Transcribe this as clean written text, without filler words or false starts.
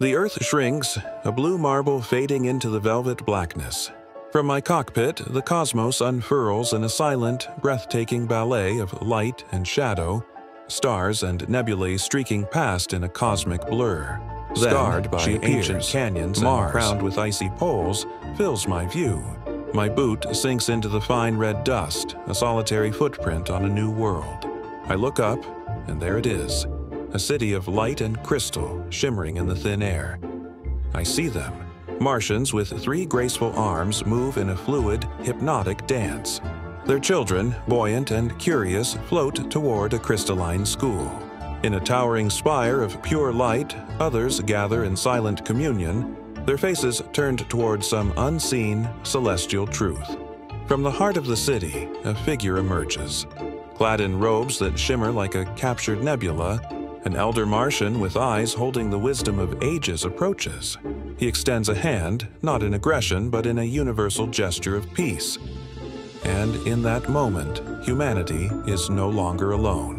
The Earth shrinks, a blue marble fading into the velvet blackness. From my cockpit, the cosmos unfurls in a silent, breathtaking ballet of light and shadow, stars and nebulae streaking past in a cosmic blur. Scarred by ancient canyons and crowned with icy poles, fills my view. My boot sinks into the fine red dust, a solitary footprint on a new world. I look up, and there it is, a city of light and crystal shimmering in the thin air. I see them. Martians with three graceful arms move in a fluid, hypnotic dance. Their children, buoyant and curious, float toward a crystalline school. In a towering spire of pure light, others gather in silent communion, their faces turned toward some unseen, celestial truth. From the heart of the city, a figure emerges. Clad in robes that shimmer like a captured nebula, an elder Martian with eyes holding the wisdom of ages approaches. He extends a hand, not in aggression, but in a universal gesture of peace. And in that moment, humanity is no longer alone.